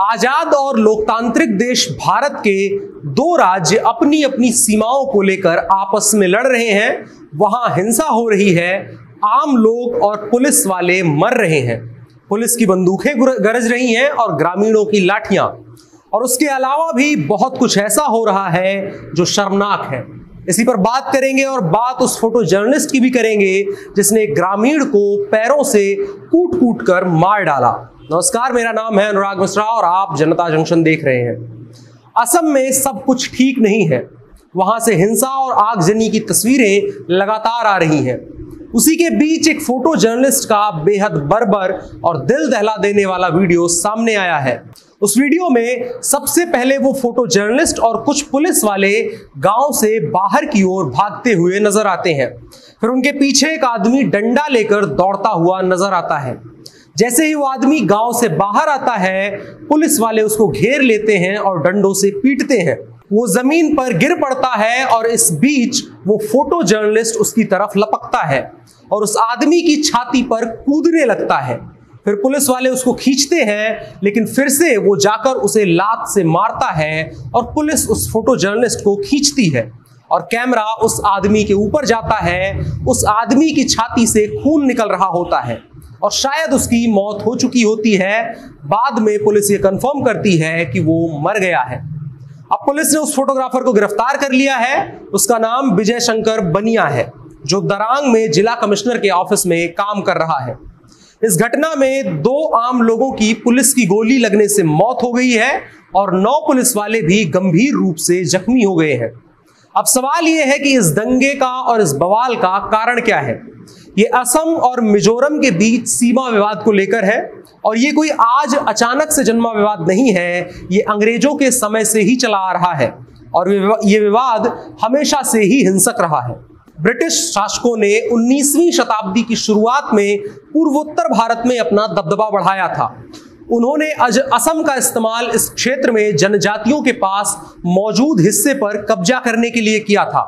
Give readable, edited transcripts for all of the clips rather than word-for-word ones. आजाद और लोकतांत्रिक देश भारत के दो राज्य अपनी अपनी सीमाओं को लेकर आपस में लड़ रहे हैं। वहां हिंसा हो रही है, आम लोग और पुलिस वाले मर रहे हैं। पुलिस की बंदूकें गरज रही हैं और ग्रामीणों की लाठियां, और उसके अलावा भी बहुत कुछ ऐसा हो रहा है जो शर्मनाक है। इसी पर बात करेंगे और बात उस फोटो जर्नलिस्ट की भी करेंगे जिसने ग्रामीण को पैरों से कूट कूट कर मार डाला। नमस्कार, मेरा नाम है अनुराग मिश्रा और आप जनता जंक्शन देख रहे हैं। असम में सब कुछ ठीक नहीं है। वहां से हिंसा और आगजनी की तस्वीरें लगातार आ रही हैं। उसी के बीच एक फोटो जर्नलिस्ट का बेहद बर्बर और दिल दहला देने वाला वीडियो सामने आया है। उस वीडियो में सबसे पहले वो फोटो जर्नलिस्ट और कुछ पुलिस वाले गांव से बाहर की ओर भागते हुए नजर आते हैं। फिर उनके पीछे एक आदमी डंडा लेकर दौड़ता हुआ नजर आता है। जैसे ही वो आदमी गांव से बाहर आता है, पुलिस वाले उसको घेर लेते हैं और डंडों से पीटते हैं। वो जमीन पर गिर पड़ता है और इस बीच वो फोटो जर्नलिस्ट उसकी तरफ लपकता है और उस आदमी की छाती पर कूदने लगता है। फिर पुलिस वाले उसको खींचते हैं, लेकिन फिर से वो जाकर उसे लात से मारता है और पुलिस उस फोटो जर्नलिस्ट को खींचती है और कैमरा उस आदमी के ऊपर जाता है। उस आदमी की छाती से खून निकल रहा होता है और शायद उसकी मौत हो चुकी होती है। बाद में पुलिस ये कंफर्म करती है कि वो मर गया है। अब पुलिस ने उस फोटोग्राफर को गिरफ्तार कर लिया है। उसका नाम विजय शंकर बनिया है, जो दरांग में जिला कमिश्नर के ऑफिस में काम कर रहा है। इस घटना में दो आम लोगों की पुलिस की गोली लगने से मौत हो गई है और 9 पुलिस वाले भी गंभीर रूप से जख्मी हो गए हैं। अब सवाल यह है कि इस दंगे का और इस बवाल का कारण क्या है। ये असम और मिजोरम के बीच सीमा विवाद को लेकर है और ये कोई आज अचानक से जन्मा विवाद नहीं है। ये अंग्रेजों के समय से ही चला आ रहा है और ये विवाद हमेशा से ही हिंसक रहा है। ब्रिटिश शासकों ने 19वीं शताब्दी की शुरुआत में पूर्वोत्तर भारत में अपना दबदबा बढ़ाया था। उन्होंने असम का इस्तेमाल इस क्षेत्र में जनजातियों के पास मौजूद हिस्से पर कब्जा करने के लिए किया था।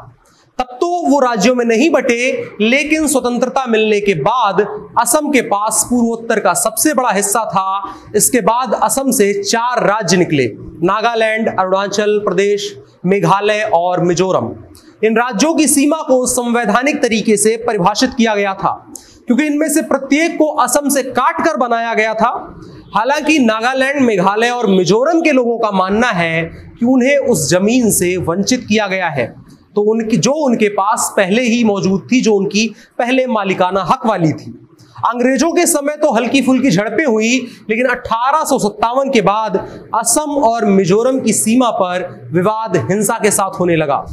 तब तो वो राज्यों में नहीं बटे, लेकिन स्वतंत्रता मिलने के बाद असम के पास पूर्वोत्तर का सबसे बड़ा हिस्सा था। इसके बाद असम से 4 राज्य निकले: नागालैंड, अरुणाचल प्रदेश, मेघालय और मिजोरम। इन राज्यों की सीमा को संवैधानिक तरीके से परिभाषित किया गया था, क्योंकि इनमें से प्रत्येक को असम से काट कर बनाया गया था। हालांकि नागालैंड, मेघालय और मिजोरम के लोगों का मानना है कि उन्हें उस जमीन से वंचित किया गया है, तो उनके पास पहले ही मौजूद थी, जो उनकी पहले मालिकाना हक वाली थी। अंग्रेजों के समय तो हल्की फुल्की झड़पें हुई, लेकिन 1857 के बाद असम और मिजोरम की सीमा पर विवाद हिंसा के साथ होने लगा।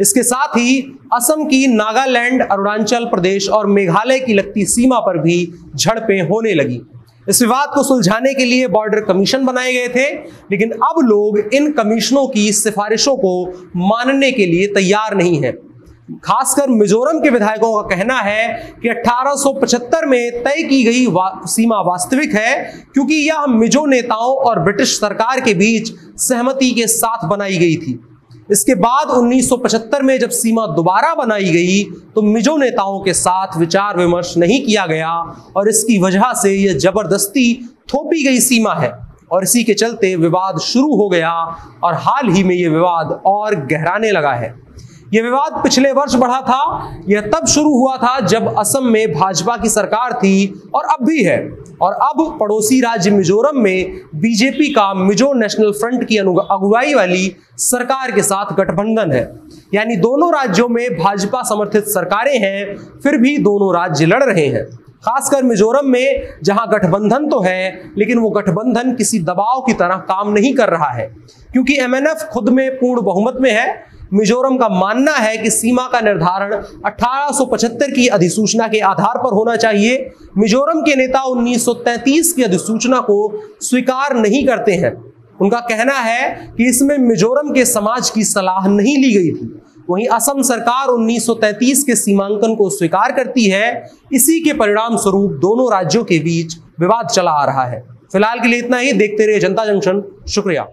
इसके साथ ही असम की नागालैंड, अरुणाचल प्रदेश और मेघालय की लगती सीमा पर भी झड़पें होने लगी। इस विवाद को सुलझाने के लिए बॉर्डर कमीशन बनाए गए थे, लेकिन अब लोग इन कमीशनों की सिफारिशों को मानने के लिए तैयार नहीं हैं। खासकर मिजोरम के विधायकों का कहना है कि 1875 में तय की गई सीमा वास्तविक है, क्योंकि यह मिजो नेताओं और ब्रिटिश सरकार के बीच सहमति के साथ बनाई गई थी। इसके बाद 1975 में जब सीमा दोबारा बनाई गई तो मिजो नेताओं के साथ विचार विमर्श नहीं किया गया और इसकी वजह से यह जबरदस्ती थोपी गई सीमा है और इसी के चलते विवाद शुरू हो गया और हाल ही में यह विवाद और गहराने लगा है। यह विवाद पिछले वर्ष बढ़ा था। यह तब शुरू हुआ था जब असम में भाजपा की सरकार थी और अब भी है, और अब पड़ोसी राज्य मिजोरम में बीजेपी का मिजो नेशनल फ्रंट की अगुवाई वाली सरकार के साथ गठबंधन है। यानी दोनों राज्यों में भाजपा समर्थित सरकारें हैं, फिर भी दोनों राज्य लड़ रहे हैं। खासकर मिजोरम में, जहां गठबंधन तो है लेकिन वो गठबंधन किसी दबाव की तरह काम नहीं कर रहा है, क्योंकि MNF खुद में पूर्ण बहुमत में है। मिजोरम का मानना है कि सीमा का निर्धारण 1875 की अधिसूचना के आधार पर होना चाहिए। मिजोरम के नेता 1933 की अधिसूचना को स्वीकार नहीं करते हैं। उनका कहना है कि इसमें मिजोरम के समाज की सलाह नहीं ली गई थी। वहीं असम सरकार 1933 के सीमांकन को स्वीकार करती है। इसी के परिणाम स्वरूप दोनों राज्यों के बीच विवाद चला आ रहा है। फिलहाल के लिए इतना ही। देखते रहिए जनता जंक्शन। शुक्रिया।